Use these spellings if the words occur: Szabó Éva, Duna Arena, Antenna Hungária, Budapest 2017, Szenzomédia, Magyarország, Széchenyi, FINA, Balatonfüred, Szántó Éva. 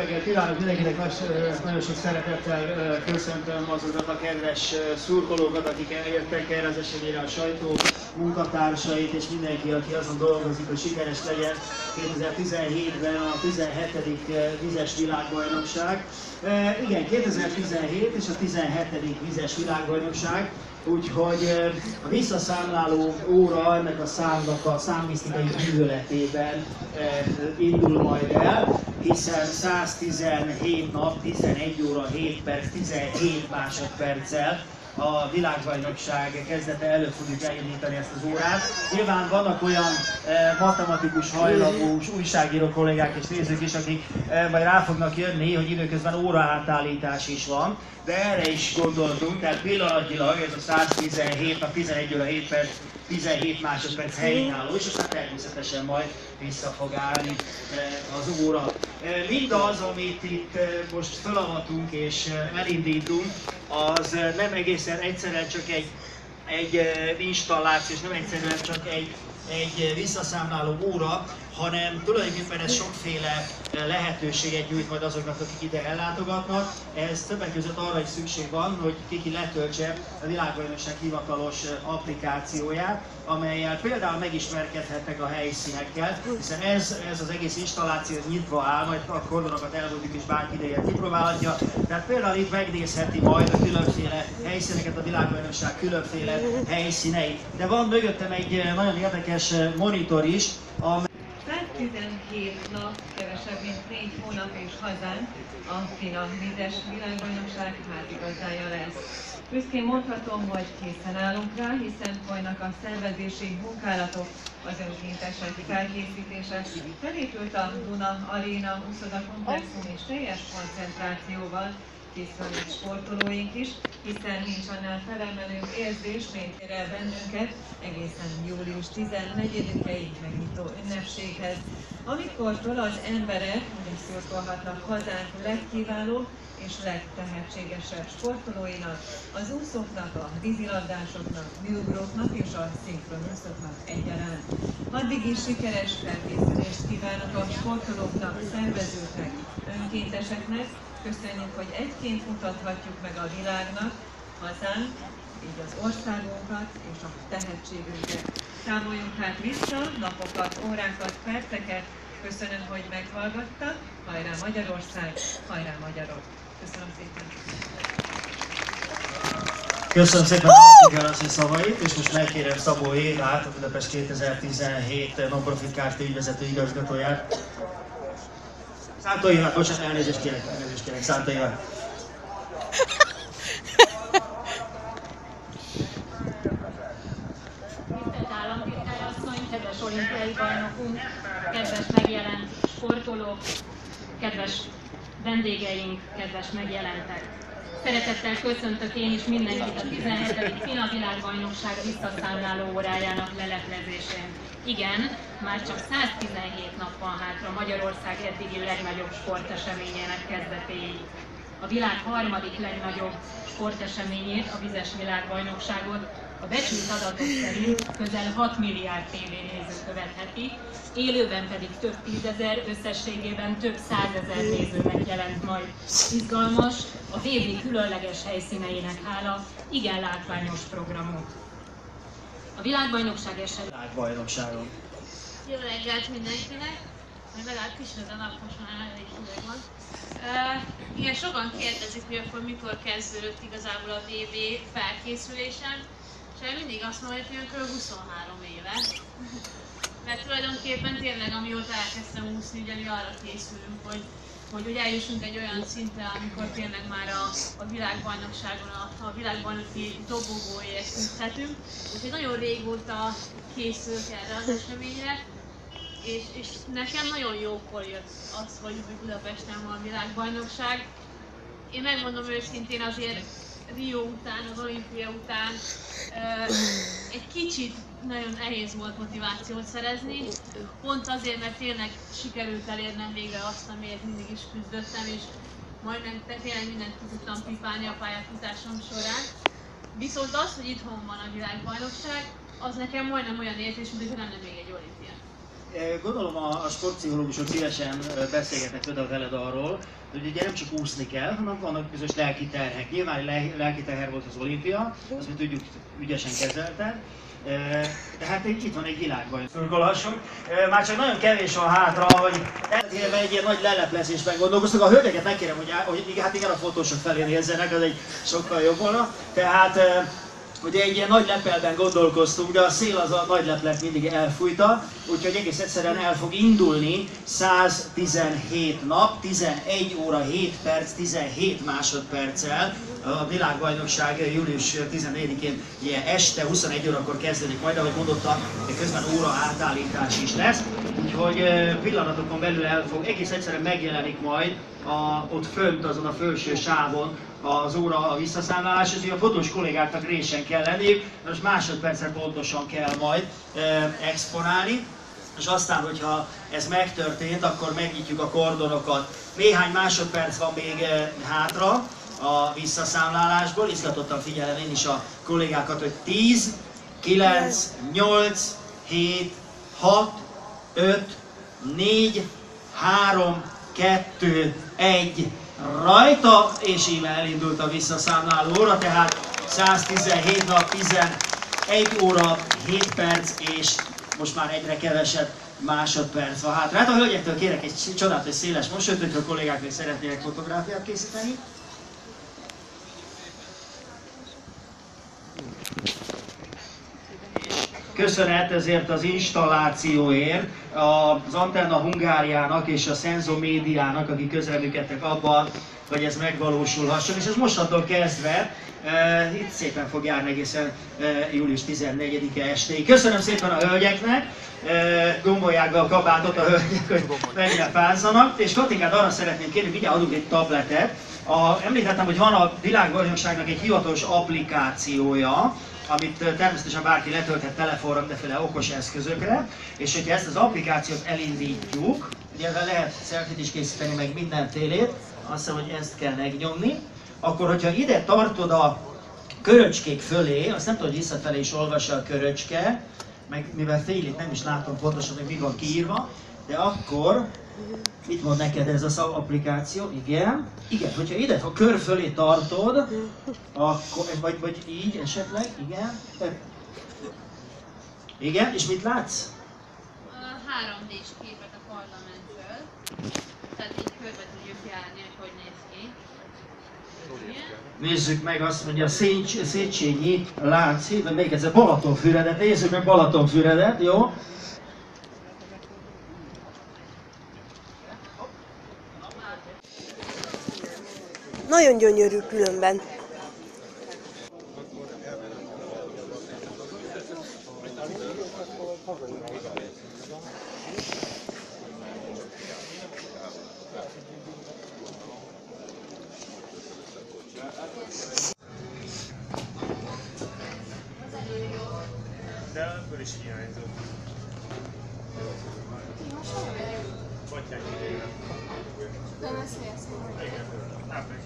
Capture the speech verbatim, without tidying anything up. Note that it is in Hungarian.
reggelt kívánok mindenkinek, nagyon sok szeretettel köszöntöm azokat a kedves szurkolókat, akik eljöttek erre az eseményre, a sajtó munkatársait és mindenki, aki azon dolgozik, hogy sikeres legyen kétezer-tizenhétben a tizenhetedik vizes világbajnokság. Igen, kétezer-tizenhét és a tizenhetedik vizes világbajnokság. Úgyhogy a visszaszámláló óra ennek a számnak a számmisztikai műveletében indul majd el, hiszen száztizenhét nap, tizenegy óra hét perc, tizenhét másodperccel a világbajnokság kezdete előtt fogjuk elindítani ezt az órát. Nyilván vannak olyan e, matematikus hajlamú újságíró kollégák és nézők is, akik e, majd rá fognak jönni, hogy időközben óraátállítás is van, de erre is gondoltunk, tehát pillanatilag ez a száztizenhét nap, tizenegy óra hét perc, tizenhét másodperc helyén álló, és aztán természetesen majd vissza fog állni az óra. Mindaz, amit itt most felavatunk és elindítunk, az nem egészen egyszerűen csak egy, egy installáció, és nem egyszerűen csak egy, egy visszaszámláló óra, hanem tulajdonképpen ez sokféle lehetőséget nyújt majd azoknak, akik ide ellátogatnak. Ez többek között arra is szükség van, hogy kiki letöltse a világbajnokság hivatalos applikációját, amelyel például megismerkedhetnek a helyszínekkel, hiszen ez, ez az egész installáció nyitva áll, majd a kordonokat elmondjuk és bárki ideje kipróbálhatja. Tehát például itt megnézheti majd a különféle helyszíneket, a világbajnokság különféle helyszíneit. De van mögöttem egy nagyon érdekes monitor is, amely tizenhét nap, kevesebb mint négy hónap és hazánk a FINA vizes világbajnokság házigazdája lesz. Büszkén mondhatom, hogy készen állunk rá, hiszen folynak a szervezési munkálatok, az önkéntesek felkészítése. Felépült a Duna Arena úszoda komplexum és teljes koncentrációval készülnek sportolóink is, hiszen nincs annál felemelő érzés, mint ér el bennünket egészen július tizennegyedikéig megnyitó ünnepséghez, amikortól az emberek úgy szurkolhatnak hazánk legkiválóbb és legtehetségesebb sportolóinak, az úszóknak, a vízilabdásoknak, műugróknak és a szinkronúszóknak egyaránt. Addig is sikeres felkészülést kívánok a sportolóknak, szervezőknek, önkénteseknek. Köszönjük, hogy egyként mutathatjuk meg a világnak, hazánk, így az országunkat és a tehetségünket. Számoljunk hát vissza napokat, órákat, perceket. Köszönöm, hogy meghallgattak. Hajrá Magyarország, hajrá magyarok! Köszönöm szépen! Köszönöm szépen a szavait, és most megkérem Szabó Évát, a Budapest kétezer-tizenhét nonprofit Kft. Ügyvezető igazgatóját. Szántó Éva, bocsánat, elnézést kérek, elnézést kérek, Szántó Éva. Tisztelt államtitkár asszony, kedves olimpiai bajnokunk, kedves megjelent sportolók, kedves vendégeink, kedves megjelentek. Szeretettel köszöntök én is mindenkit a tizenhetedik FINA világbajnokság visszaszámláló órájának leleplezésén. Igen, már csak száztizenhét nap van hátra Magyarország eddigi legnagyobb sporteseményének kezdetéig. A világ harmadik legnagyobb sporteseményét, a vizes világbajnokságot a becsült adatok szerint közel hat milliárd tévénéző követheti, élőben pedig több tízezer, összességében több százezer nézőnek jelent majd. Izgalmas, a vé bé különleges helyszíneinek hála, igen látványos programok. A világbajnokság esetén... Világbajnokságon. Jó reggelt mindenkinek! Majd legalább kicsit a nap, most már elég hideg van. Uh, igen, sokan kérdezik, hogy akkor mikor kezdődött igazából a vé bé felkészülésem, és én mindig azt mondom, hogy kb. huszonhárom éve. Mert tulajdonképpen tényleg amióta elkezdtem úszni, ugye mi arra készülünk, hogy, hogy, hogy eljussunk egy olyan szintre, amikor tényleg már a, a világbajnokságon, a, a világbajnoki dobogóért küzdhetünk. Úgyhogy nagyon régóta készülök erre az eseményre. És, és nekem nagyon jókor jött az, hogy Budapesten van a világbajnokság. Én megmondom őszintén, azért Rio után, az olimpia után egy kicsit nagyon nehéz volt motivációt szerezni. Pont azért, mert tényleg sikerült elérnem végre azt, amiért mindig is küzdöttem, és majdnem tényleg mindent tudtam pipálni a pályafutásom során. Viszont az, hogy itthon van a világbajnokság, az nekem majdnem olyan érzés, mint hogy nem még egy olimpia. Gondolom a, a sportpszichológusok szívesen beszélgetnek például veled arról, hogy ugye nem csak úszni kell, hanem vannak bizonyos lelki terhek. Nyilván lelki terher volt az olimpia, azt mi tudjuk, ügyesen kezelted. Tehát itt van egy világban. Szurkolhassunk. Már csak nagyon kevés van hátra, hogy eltérve egy ilyen nagy leleplezésben gondolkoztunk. A hölgyeket megkérem, hogy, hogy hát igen, a fotósok felé nézzenek, az egy sokkal jobb volna. Tehát ugye egy ilyen nagy lepelben gondolkoztunk, de a szél az a nagy leplet mindig elfújta, úgyhogy egész egyszerűen el fog indulni száztizenhét nap, tizenegy óra hét perc, tizenhét másodperccel. A világbajnokság július tizennegyedikén ilyen este huszonegy órakor kezdődik majd, ahogy mondotta, de közben óra átállítás is lesz. Úgyhogy pillanatokon belül el fog, egész egyszerűen megjelenik majd a, ott fönt azon a felső sávon az óra a visszaszámlálás, és a fotós kollégáknak résen kell lenni, most másodpercre pontosan kell majd e, exponálni, és aztán, hogyha ez megtörtént, akkor megnyitjuk a kordonokat. Néhány másodperc van még e, hátra a visszaszámlálásból, izgatottan figyelem én is a kollégákat, hogy tíz, kilenc, nyolc, hét, hat, öt, négy, három, kettő, egy, rajta, és így elindult a visszaszámláló óra, tehát száztizenhét nap, tizenegy óra, hét perc, és most már egyre kevesebb másodperc van hátra. Hát a hölgyektől kérek egy csodálatos széles mosolyt, hogyha a kollégák még szeretnének fotográfiát készíteni. Köszönet ezért az installációért az Antenna Hungáriának és a Szenzomédiának, akik közreműködtek abban, hogy ez megvalósulhasson. És ez mostantól kezdve e, itt szépen fog járni egészen e, július tizennegyedike estéig. Köszönöm szépen a hölgyeknek, e, gombolják be a kabátot a hölgyek, hogy mennyire fázzanak. És Katinkát arra szeretném kérni, mindjárt adunk egy tabletet. A, említettem, hogy van a világbajnokságnak egy hivatalos applikációja, amit természetesen bárki letölthet telefonra, mindenféle okos eszközökre, és hogyha ezt az applikációt elindítjuk, ugye ezzel lehet selfie-t is készíteni, meg minden télét, azt hiszem, hogy ezt kell megnyomni, akkor hogyha ide tartod a köröcskék fölé, azt nem tudod, hogy visszafelé is olvassa a köröcske, meg mivel félig nem is látom pontosan, hogy mi van kiírva, de akkor itt van neked ez a szav applikáció, igen, igen, hogyha ide, ha kör fölé tartod, akkor, vagy, vagy így esetleg, igen, igen, és mit látsz? három dés képet a parlamentről, tehát így körbe tudjuk járni, hogy hogy néz ki. Igen. Nézzük meg azt, mondja, Széchenyi Lánci, de még egyszer Balatonfüredet, nézzük meg Balatonfüredet, jó? Nagyon gyönyörű különben. De